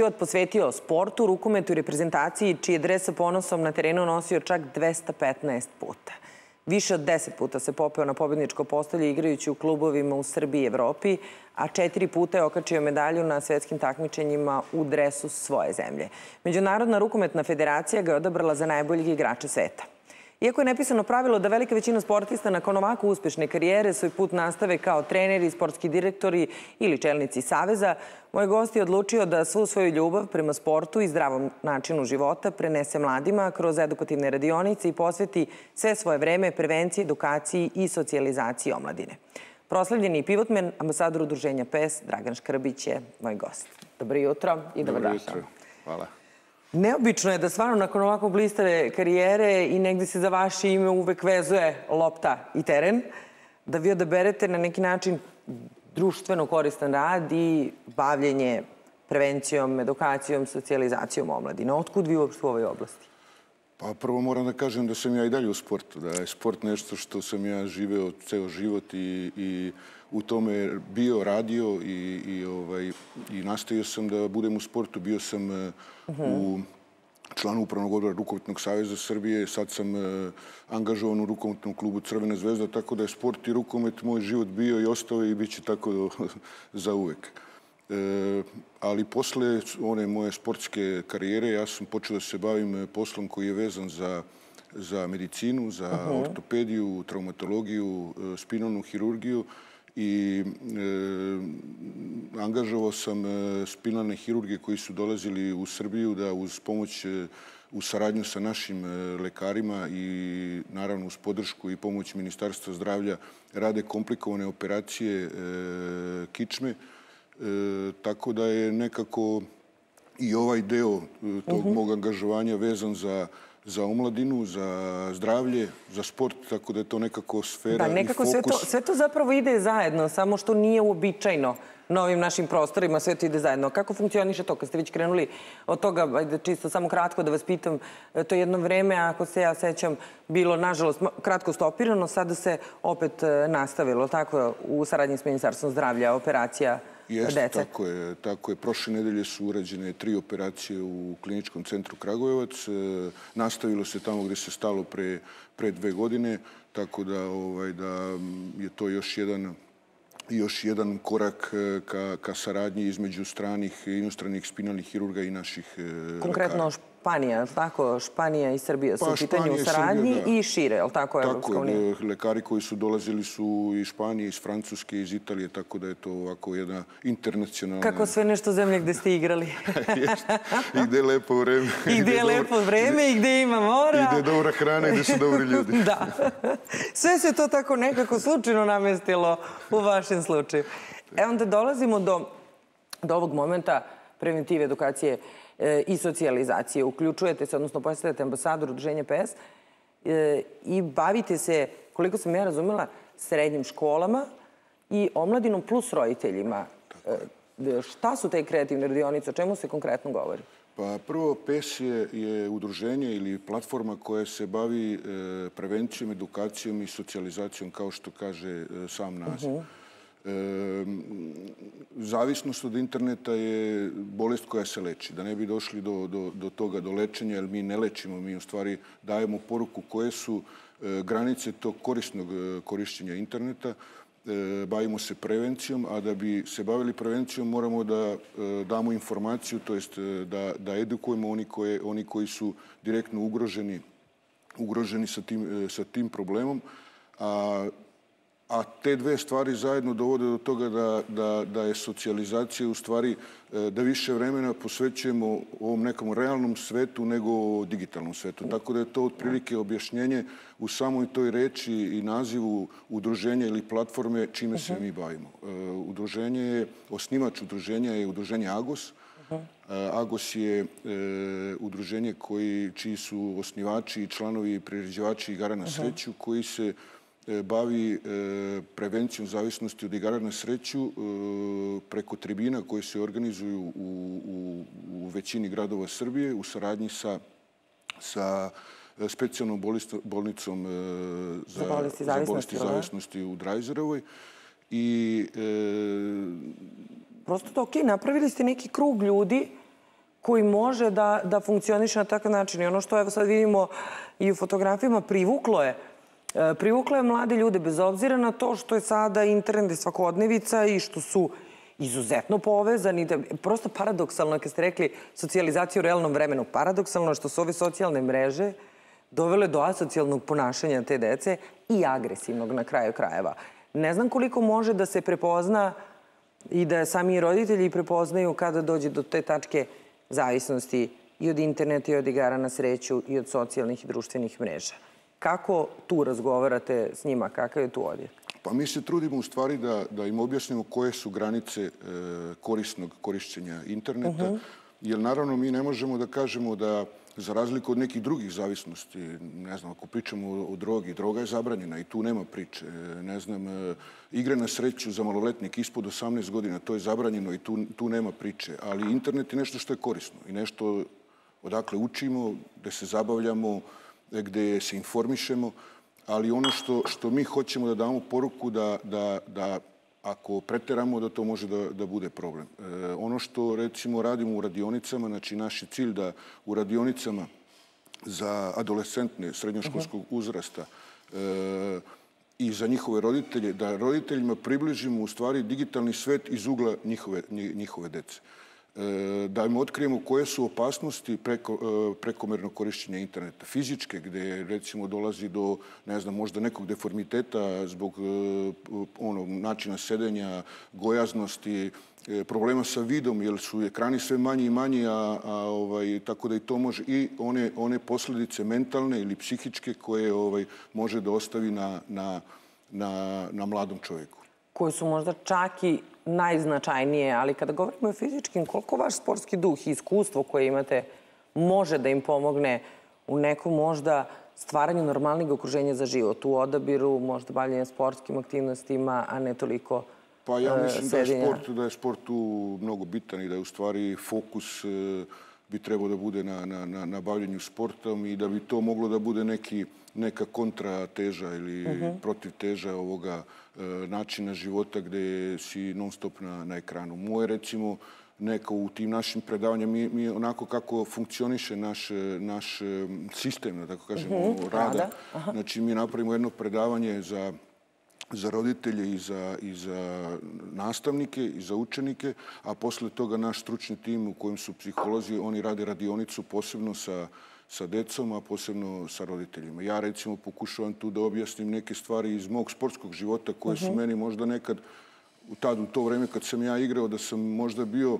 Život posvetio sportu, rukometu i reprezentaciji, čiji je dres sa ponosom na terenu nosio čak 215 puta. Više od 10 puta se popeo na pobedničko postolje igrajući u klubovima u Srbiji i Evropi, a 4 puta je okačio medalju na svetskim takmičenjima u dresu svoje zemlje. Međunarodna rukometna federacija ga je odabrala za najboljeg igrača sveta. Iako je nepisano pravilo da velika većina sportista nakon ovako uspešne karijere svoj put nastave kao treneri, sportski direktori ili čelnici saveza, moj gost je odlučio da svu svoju ljubav prema sportu i zdravom načinu života prenese mladima kroz edukativne radionice i posveti sve svoje vreme prevenciji, edukaciji i socijalizaciji omladine. Proslavljeni pivotmen, ambasador udruženja PES, Dragan Škrbić je moj gost. Dobro jutro i dobrodošao. Dobro jutro, hvala. Neobično je da stvarno nakon ovako blistave karijere i negdje se za vaše ime uvek vezuje lopta i teren, da vi odaberete na neki način društveno koristan rad i bavljenje prevencijom, edukacijom, socijalizacijom omladine. Otkud vi uopšte u ovoj oblasti? Pa prvo moram da kažem da sam ja i dalje u sportu. Da je sport nešto što sam ja živeo ceo život i u tome bio, radio i nastavio sam da budem u sportu. Bio sam u članu upravnog odbora Rukometnog saveza Srbije. Sad sam angažovan u Rukometnom klubu Crvene zvezda, tako da je sport i rukomet moj život bio i ostao i bit će tako za uvek. Ali posle one moje sportske karijere ja sam počeo da se bavim poslom koji je vezan za medicinu, za ortopediju, traumatologiju, spinalnu hirurgiju i angažovao sam spinalne hirurge koji su dolazili u Srbiju da uz pomoć, u saradnju sa našim lekarima i naravno uz podršku i pomoć Ministarstva zdravlja rade komplikovane operacije kičme. Tako da je nekako i ovaj deo tog mog angažovanja vezan za omladinu, za zdravlje, za sport, tako da je to nekako sfera i fokus. Sve to zapravo ide zajedno, samo što nije uobičajeno na ovim našim prostorima, sve to ide zajedno. Kako funkcioniše to? Kad ste već krenuli od toga, čisto samo kratko da vas pitam, to je jedno vreme, ako se ja sećam, bilo nažalost kratko stopirano, sada se opet nastavilo, tako u saradnji s Ministarstvom zdravlja, operacija. Jeste, tako je. Prošle nedelje su urađene 3 operacije u Kliničkom centru Kragujevac. Nastavilo se tamo gde se stalo pre 2 godine, tako da je to još jedan korak ka saradnji između stranih i inostranih spinalnih hirurga i naših lekara. Konkretno Španija i Srbija su u pitanju u saradnji i šire, ali tako je Evropska unija? Tako je. Lekari koji su dolazili su iz Španije, iz Francuske, iz Italije, tako da je to ovako jedna internacionalna... Kako sve nešto zemlje gde ste igrali. I gde je lepo vreme. I gde je lepo vreme, i gde ima mora. I gde je dobra hrana, i gde su dobri ljudi. Da. Sve se to tako nekako slučajno namestilo u vašem slučaju. E onda dolazimo do ovog momenta preventive, edukacije i socijalizacije. Uključujete se, odnosno postajete ambasador udruženja PES i bavite se, koliko sam ja razumela, srednjim školama i omladinom plus roditeljima. Šta su te kreativne radionice? O čemu se konkretno govori? Pa prvo, PES je udruženje ili platforma koja se bavi prevencijom, edukacijom i socijalizacijom, kao što kaže sam naziv. Zavisnost od interneta je bolest koja se leči. Da ne bi došli do toga, do lečenja, jer mi ne lečimo, mi u stvari dajemo poruku koje su granice tog korisnog korišćenja interneta. Bavimo se prevencijom, a da bi se bavili prevencijom moramo da damo informaciju, to jest da edukujemo oni koji su direktno ugroženi sa tim problemom. A te 2 stvari zajedno dovode do toga da je socijalizacija u stvari da više vremena posvećujemo ovom nekom realnom svetu nego digitalnom svetu. Tako da je to otprilike objašnjenje u samoj toj reči i nazivu udruženja ili platforme čime se mi bavimo. Osnivač udruženja je udruženje Agos. Agos je udruženje čiji su osnivači i članovi i priređivači igara na sreću koji se bavi prevencijom zavisnosti od igara na sreću preko tribina koje se organizuju u većini gradova Srbije u saradnji sa specijalnom bolnicom za bolesti zavisnosti u Drajzerovoj. Prosto to, ok, napravili ste neki krug ljudi koji može da funkcioniše na takav način. I ono što evo sad vidimo i u fotografijama privuklo je mlade ljude, bez obzira na to što je sada internet i svakodnevica i što su izuzetno povezani. Prosto paradoksalno, kad ste rekli socijalizaciju u realnom vremenu, paradoksalno je što su ove socijalne mreže dovele do asocijalnog ponašanja te dece i agresivnog na kraju krajeva. Ne znam koliko može da se prepozna i da sami roditelji prepoznaju kada dođe do te tačke zavisnosti i od interneta i od igara na sreću i od socijalnih i društvenih mreža. Kako tu razgovarate s njima? Kakav je tu odjek? Pa mi se trudimo u stvari da im objašnjamo koje su granice korisnog korišćenja interneta. Jer naravno mi ne možemo da kažemo da za razliku od nekih drugih zavisnosti, ne znam, ako pričamo o drogi, droga je zabranjena i tu nema priče. Ne znam, igre na sreću za maloletnik ispod 18 godina, to je zabranjeno i tu nema priče. Ali internet je nešto što je korisno i nešto odakle učimo, gde se zabavljamo, gde se informišemo. Ali ono što mi hoćemo da damo poruku da ako preteramo, da to može da bude problem. Ono što, recimo, radimo u radionicama, znači naš je cilj da u radionicama za adolescentne srednjoškolskog uzrasta i za njihove roditelje, da roditeljima približimo u stvari digitalni svet iz ugla njihove dece. Da im otkrijemo koje su opasnosti prekomerno korišćenja interneta. Fizičke, gde recimo dolazi do, ne znam, možda nekog deformiteta zbog načina sedenja, gojaznosti, problema sa vidom, jer su ekrani sve manji i manji, tako da i to može i one posljedice mentalne ili psihičke koje može da ostavi na mladom čovjeku. Koje su možda čak i najznačajnije, ali kada govorimo o fizičkim, koliko vaš sportski duh i iskustvo koje imate može da im pomogne u nekom možda stvaranju normalnog okruženja za život, u odabiru, možda bavljenja sportskim aktivnostima, a ne toliko sedenja? Pa ja mislim da je sport tu mnogo bitan i da je u stvari fokus bi trebao da bude na bavljenju sportom i da bi to moglo da bude neka kontrateža ili protivteža ovoga načina života gde si non stop na ekranu. Moje, recimo, neko u tim našim predavanjima, mi onako kako funkcioniše naš sistem, da tako kažemo, rada. Znači, mi napravimo jedno predavanje za roditelje i za nastavnike i za učenike, a posle toga naš stručni tim u kojem su psiholozi, oni rade radionicu posebno sa decom, a posebno sa roditeljima. Ja, recimo, pokušavam tu da objasnim neke stvari iz mog sportskog života koje su meni možda nekad, tad u to vreme kad sam ja igrao, da sam možda bio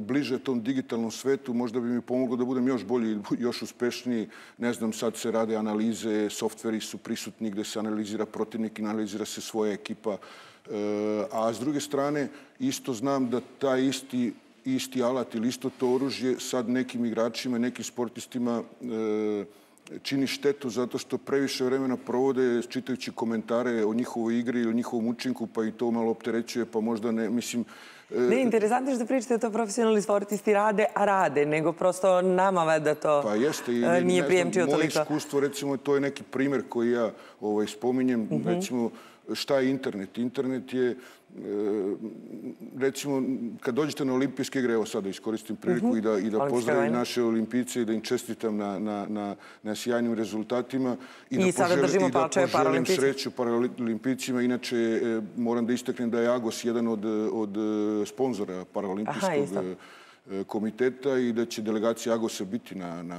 bliže tom digitalnom svetu, možda bi mi pomoglo da budem još bolji, još uspešniji. Ne znam, sad se rade analize, softveri su prisutni gde se analizira protivnik i analizira se svoja ekipa. A s druge strane, isto znam da taj isti alat ili isto to oružje sad nekim igračima, nekim sportistima čini štetu zato što previše vremena provode čitajući komentare o njihovoj igri ili o njihovom učinku, pa i to malo opterećuje, pa možda ne, mislim... Ne, interesantno je što pričate da to profesionalni sportisti rade, nego prosto nama da to nije prijemčio toliko. Moje iskustvo, recimo, to je neki primjer koji ja spominjem, recimo, šta je internet? Internet je, recimo, kad dođete na olimpijske igre, evo sad da iskoristim priliku i da pozdravim naše olimpijice i da im čestitam na sjajnim rezultatima i da poželim sreću paraolimpijcima. Inače, moram da istaknem da je Agos jedan od sponzora paraolimpijskog komiteta i da će delegacija Agosa biti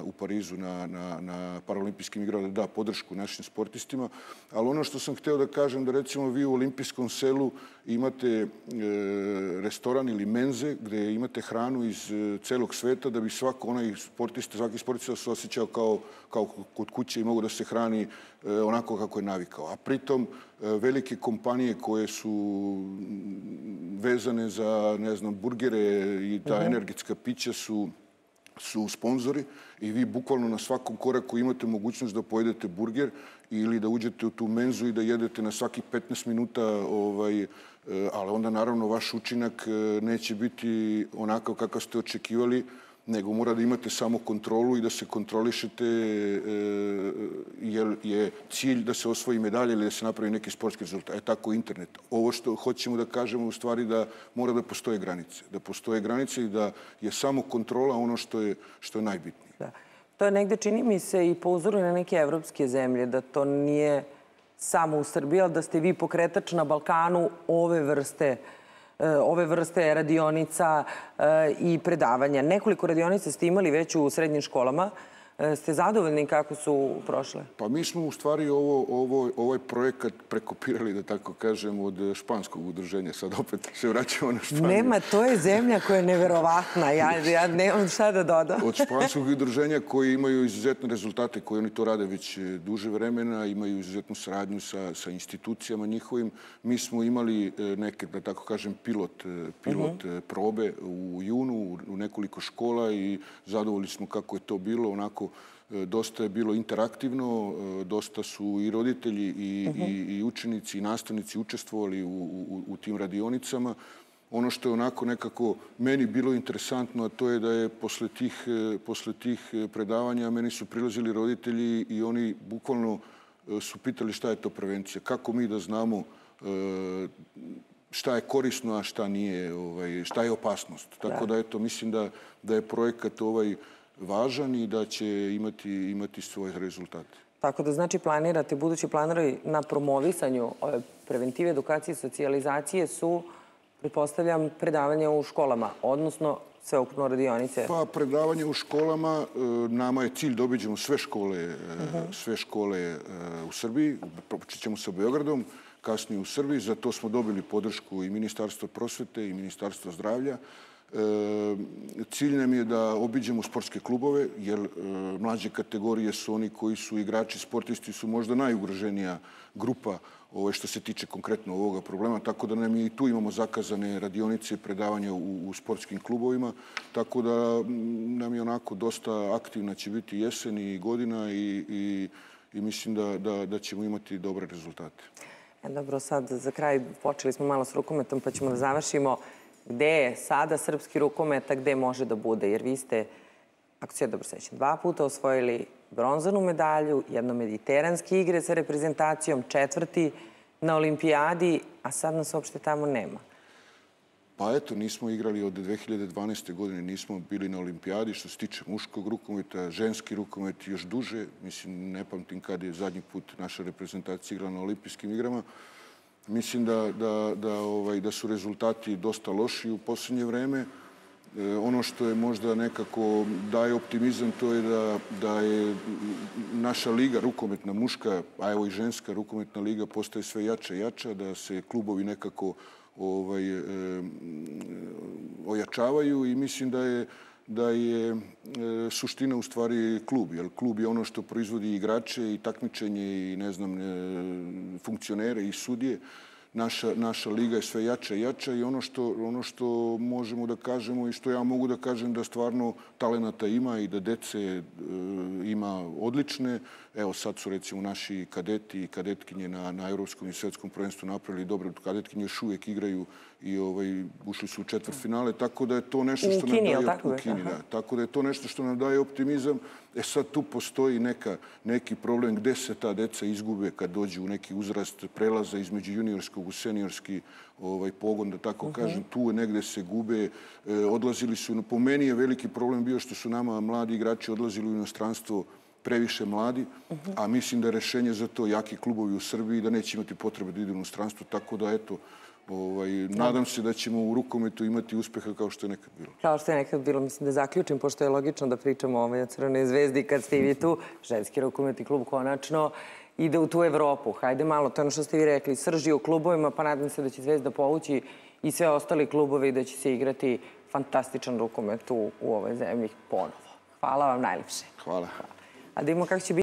u Parizu na paraolimpijskim igrama da da podršku našim sportistima. Ali ono što sam hteo da kažem, da recimo vi u olimpijskom selu imate restoran ili menze gde imate hranu iz celog sveta da bi svaki sportista se osjećao kao kod kuće i mogo da se hrani onako kako je navikao. A pritom velike kompanije koje su vezane za, ne znam, burgere i ta energetska pića su sponzori i vi bukvalno na svakom koraku imate mogućnost da pojedete burger ili da uđete u tu menzu i da jedete na svaki 15 minuta, ali onda naravno vaš učinak neće biti onakav kakav ste očekivali nego mora da imate samo kontrolu i da se kontrolišete jer je cilj da se osvoji medalje ili da se napravi neki sportski rezultat. E tako internet. Ovo što hoćemo da kažemo u stvari da mora da postoje granice. Da postoje granice i da je samo kontrola ono što je najbitnije. To je negde, čini mi se, i po uzoru na neke evropske zemlje, da to nije samo u Srbiji, ali da ste vi pokretač na Balkanu ove vrste radionica i predavanja. Nekoliko radionica ste imali već u srednjim školama. Ste zadovoljni kako su prošle? Pa mi smo u stvari ovaj projekat prekopirali, da tako kažem, od španskog udruženja. Sad opet se vraćamo na Španiju. Nema, to je zemlja koja je neverovatna. Ja nemam šta da dodam. Od španskog udruženja koji imaju izuzetne rezultate, koji oni to rade već duže vremena, imaju izuzetnu saradnju sa institucijama njihovim. Mi smo imali neke, da tako kažem, pilot probe u junu, u nekoliko škola i zadovoljni smo kako je to bilo. Onako, dosta je bilo interaktivno, dosta su i roditelji i učenici i nastavnici učestvovali u tim radionicama. Ono što je onako nekako meni bilo interesantno, a to je da je posle tih predavanja meni su prilazili roditelji i oni bukvalno su pitali šta je to prevencija, kako mi da znamo šta je korisno, a šta nije, šta je opasnost. Tako da, eto, mislim da je projekat ovaj važan i da će imati svoje rezultate. Tako da, znači, planirate, budući planovi na promovisanju preventive, edukacije i socijalizacije su, pretpostavljam, predavanje u školama, odnosno sveukupno radionice. Pa, predavanje u školama, nama je cilj da obiđemo sve škole u Srbiji, počet ćemo sa Beogradom, kasnije u Srbiji, za to smo dobili podršku i Ministarstva prosvete i Ministarstva zdravlja. Cilj nam je da obiđemo sportske klubove, jer mlađe kategorije su oni koji su igrači, sportisti su možda najugroženija grupa što se tiče konkretno ovoga problema, tako da nam i tu imamo zakazane radionice i predavanja u sportskim klubovima, tako da nam je onako dosta aktivna će biti jesen i godina i mislim da ćemo imati dobre rezultate. Dobro, sad za kraj počeli smo malo s rukometom pa ćemo da završimo. Gde je sada srpski rukomet, a gde može da bude? Jer vi ste, ako se ja dobro sećam, 2 puta osvojili bronzanu medalju, jedno mediteranske igre sa reprezentacijom, 4. na olimpijadi, a sad nas uopšte tamo nema. Pa eto, nismo igrali od 2012. godine, nismo bili na olimpijadi. Što se tiče muškog rukometa, ženski rukomet još duže. Mislim, ne pamtim kad je zadnji put naša reprezentacija igrala na olimpijskim igrama. Mislim da su rezultati dosta loši u posljednje vreme. Ono što je možda nekako daje optimizam, to je da je naša liga, rukometna muška, a evo i ženska rukometna liga, postaje sve jača i jača, da se klubovi nekako ojačavaju i mislim da je suština u stvari klub. Jer klub je ono što proizvodi igrače i takmičenje i ne znam, funkcionere i sudije. Naša liga je sve jača i jača i ono što možemo da kažemo i što ja mogu da kažem da stvarno talenata ima i da dece ima odlične. Evo sad su recimo naši kadeti i kadetkinje na Evropskom i svjetskom prvenstvu napravili dobro. Kadetkinje još uvijek igraju i ušli su u četvrtfinale, tako da je to nešto što nam daje optimizam. Tako da je to nešto što nam daje optimizam. E sad tu postoji neki problem gde se ta deca izgube kad dođu u neki uzrast prelaza između juniorskog u seniorski pogon, da tako kažem. Tu negde se gube. Odlazili su, po meni je veliki problem bio što su nama mladi igrači odlazili u inostranstvo previše mladi, a mislim da je rešenje za to jaki klubovi u Srbiji da neće imati potrebe da idu u inostranstvo, tako da eto, nadam se da ćemo u rukometu imati uspeha kao što je nekad bilo. Kao što je nekad bilo. Mislim da zaključim, pošto je logično da pričamo o ovoj Crvenoj zvezdi kad ste i vi tu, ženski rukometni klub konačno ide u tu Evropu. Hajde malo, to je ono što ste vi rekli, srži o klubovima, pa nadam se da će Zvezda povući i sve ostali klubove i da će se igrati fantastičan rukomet u ovoj zemlji ponovo. Hvala vam najljepše. Hvala. A da imamo kako će biti